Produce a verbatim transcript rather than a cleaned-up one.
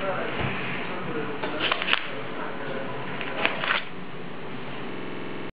All right.